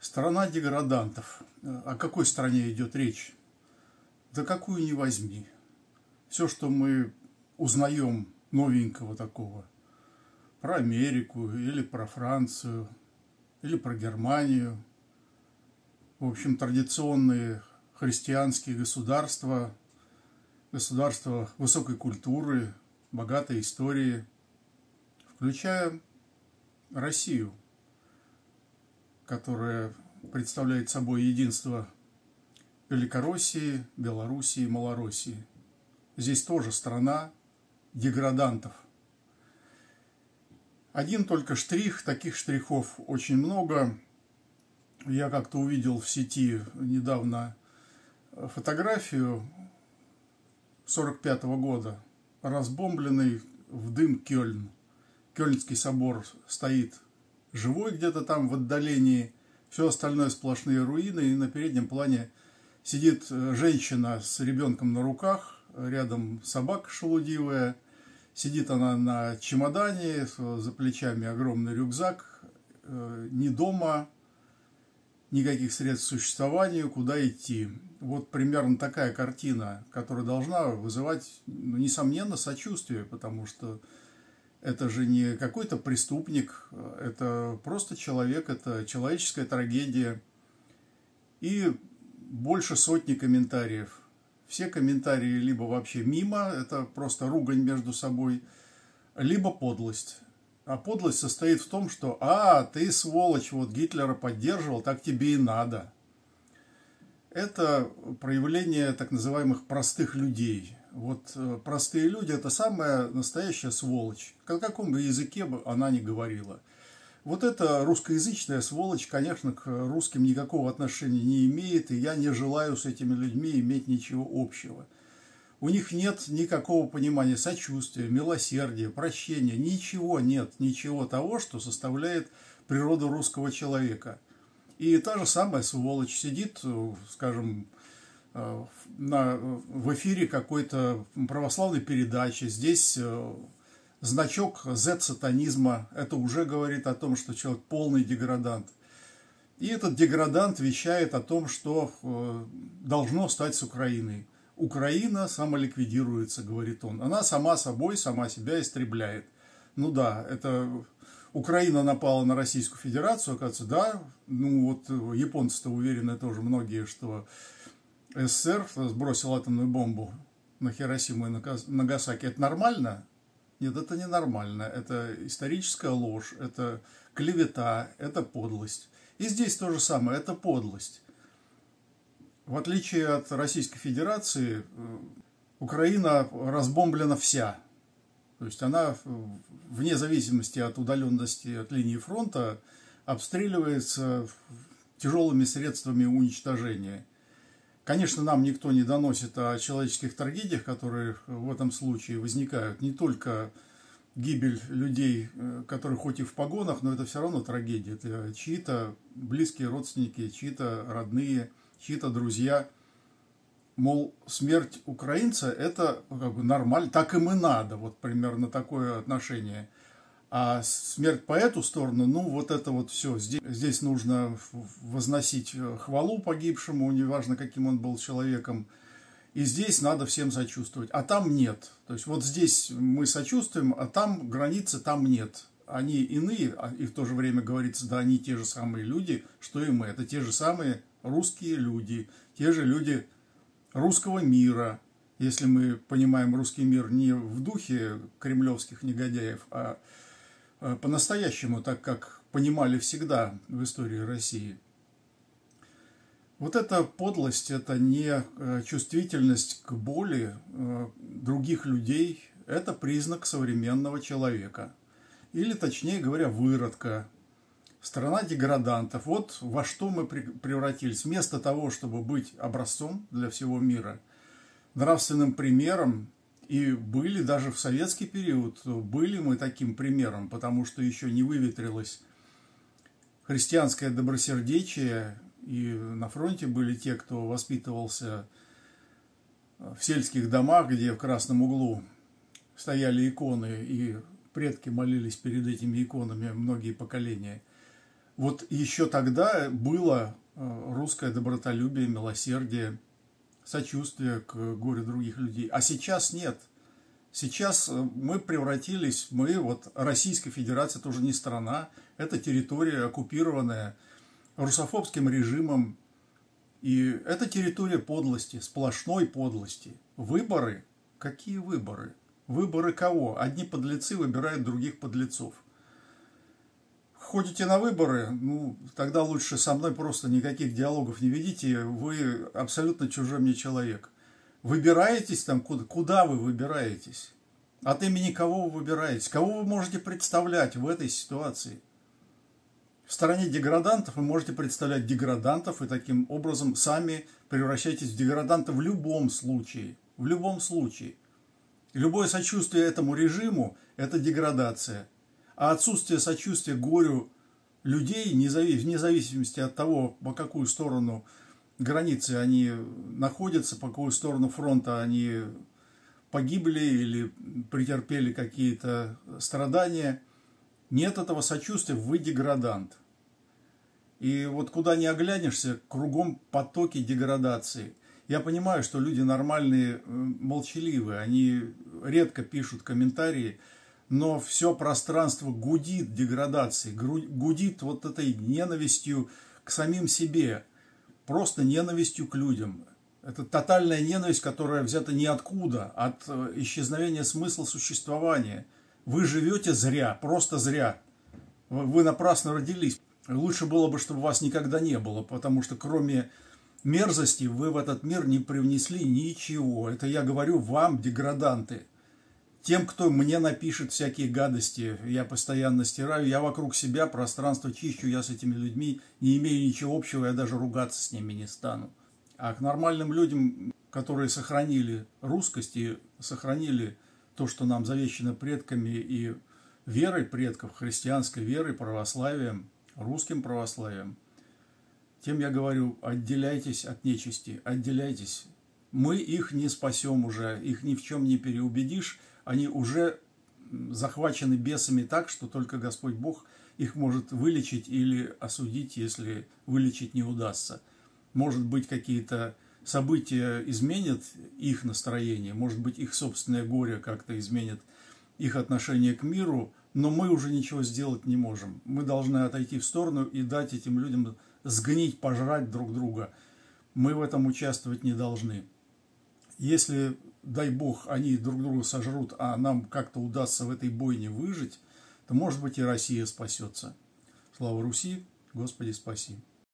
Страна деградантов. О какой стране идет речь? Да какую ни возьми. Все, что мы узнаем новенького такого, про Америку или про Францию, или про Германию. В общем, традиционные христианские государства, государства высокой культуры, богатой истории, включая Россию, которая представляет собой единство Великороссии, Белоруссии и Малороссии. Здесь тоже страна деградантов. Один только штрих, таких штрихов очень много. Я как-то увидел в сети недавно фотографию 45-го года, разбомбленный в дым Кёльн. Кёльнский собор стоит живой где-то там в отдалении, все остальное сплошные руины, и на переднем плане сидит женщина с ребенком на руках, рядом собака шелудивая, сидит она на чемодане, за плечами огромный рюкзак, ни дома, никаких средств к существованию, куда идти. Вот примерно такая картина, которая должна вызывать, несомненно, сочувствие, потому что это же не какой-то преступник, это просто человек, это человеческая трагедия. И больше сотни комментариев. Все комментарии либо вообще мимо, это просто ругань между собой, либо подлость. А подлость состоит в том, что «А, ты, сволочь, вот Гитлера поддерживал, так тебе и надо». Это проявление так называемых простых людей. Вот простые люди – это самая настоящая сволочь, о каком бы языке бы она ни говорила. Вот эта русскоязычная сволочь, конечно, к русским никакого отношения не имеет, и я не желаю с этими людьми иметь ничего общего. У них нет никакого понимания сочувствия, милосердия, прощения, ничего нет, ничего того, что составляет природу русского человека. И та же самая сволочь сидит, скажем, в эфире какой-то православной передачи, здесь значок Z-сатанизма, это уже говорит о том, что человек полный деградант. И этот деградант вещает о том, что должно стать с Украиной. Украина самоликвидируется, говорит он. Она сама собой, сама себя истребляет. Ну да, это Украина напала на Российскую Федерацию, оказывается, да. Ну вот японцы-то уверены тоже многие, что СССР сбросил атомную бомбу на Хиросиму и Нагасаки. Это нормально? Нет, это не нормально. Это историческая ложь, это клевета, это подлость. И здесь то же самое, это подлость. В отличие от Российской Федерации, Украина разбомблена вся. То есть она, вне зависимости от удаленности от линии фронта, обстреливается тяжелыми средствами уничтожения. Конечно, нам никто не доносит о человеческих трагедиях, которые в этом случае возникают. Не только гибель людей, которые хоть и в погонах, но это все равно трагедия. Это чьи-то близкие родственники, чьи-то родные, чьи-то друзья, мол, смерть украинца – это как бы нормально, так им и надо, вот примерно такое отношение. А смерть по эту сторону, ну вот это вот все, здесь нужно возносить хвалу погибшему, неважно, каким он был человеком, и здесь надо всем сочувствовать, а там нет. То есть вот здесь мы сочувствуем, а там границы, там нет. Они иные, и в то же время говорится, да, они те же самые люди, что и мы, это те же самые русские люди, те же люди русского мира, если мы понимаем русский мир не в духе кремлевских негодяев, а по-настоящему, так как понимали всегда в истории России. Вот эта подлость, это не чувствительность к боли других людей, это признак современного человека, или, точнее говоря, выродка. Страна деградантов. Вот во что мы превратились. Вместо того, чтобы быть образцом для всего мира, нравственным примером, и были даже в советский период, были мы таким примером, потому что еще не выветрилось христианское добросердечие, и на фронте были те, кто воспитывался в сельских домах, где в красном углу стояли иконы, и предки молились перед этими иконами многие поколения. Вот еще тогда было русское добротолюбие, милосердие, сочувствие к горю других людей. А сейчас нет. Сейчас мы превратились, Российская Федерация, это уже не страна, это территория, оккупированная русофобским режимом. И это территория подлости, сплошной подлости. Выборы? Какие выборы? Выборы кого? Одни подлецы выбирают других подлецов. Ходите на выборы, тогда лучше со мной просто никаких диалогов не ведите, вы абсолютно чужой мне человек. Выбираетесь там, куда вы выбираетесь? От имени кого вы выбираетесь? Кого вы можете представлять в этой ситуации? В стране деградантов вы можете представлять деградантов, и таким образом сами превращаетесь в деградантов в любом случае. В любом случае. Любое сочувствие этому режиму – это деградация. А отсутствие сочувствия горю людей, вне зависимости от того, по какую сторону границы они находятся, по какую сторону фронта они погибли или претерпели какие-то страдания – нет этого сочувствия, вы деградант. И вот куда ни оглянешься, кругом потоки деградации. Я понимаю, что люди нормальные, молчаливые, они редко пишут комментарии, но все пространство гудит деградацией, гудит вот этой ненавистью к самим себе, просто ненавистью к людям. Это тотальная ненависть, которая взята ниоткуда, от исчезновения смысла существования. Вы живете зря, просто зря. Вы напрасно родились. Лучше было бы, чтобы вас никогда не было, потому что кроме мерзости вы в этот мир не привнесли ничего. Это я говорю вам, деграданты. Тем, кто мне напишет всякие гадости, я постоянно стираю, я вокруг себя пространство чищу, я с этими людьми не имею ничего общего, я даже ругаться с ними не стану. А к нормальным людям, которые сохранили русскость и сохранили то, что нам завещено предками и верой предков, христианской верой, православием, русским православием, тем я говорю, отделяйтесь от нечисти, отделяйтесь. Мы их не спасем уже, их ни в чем не переубедишь, они уже захвачены бесами так, что только Господь Бог их может вылечить или осудить, если вылечить не удастся. Может быть, какие-то события изменят их настроение, может быть, их собственное горе как-то изменит их отношение к миру, но мы уже ничего сделать не можем. Мы должны отойти в сторону и дать этим людям сгнить, пожрать друг друга. Мы в этом участвовать не должны. Если, дай бог, они друг друга сожрут, а нам как-то удастся в этой бойне выжить, то, может быть, и Россия спасется. Слава Руси, Господи, спаси!